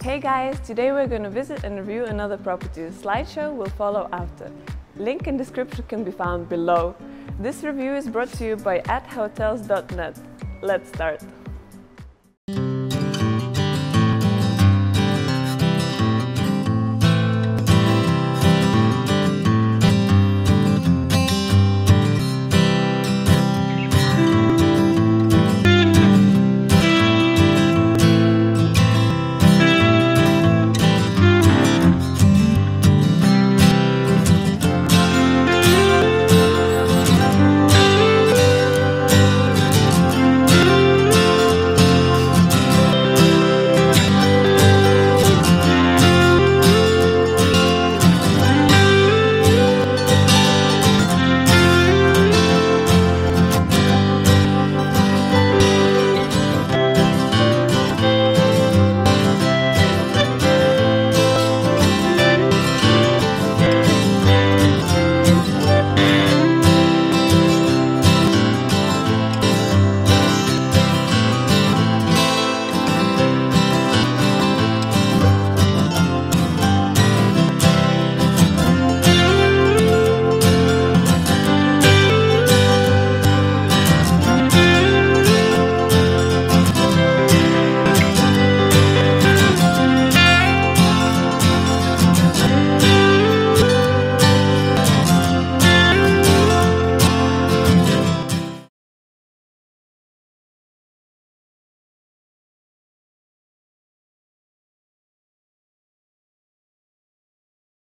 Hey guys, today we're going to visit and review another property. The slideshow will follow after. Link in description can be found below. This review is brought to you by athotel.net. Let's start.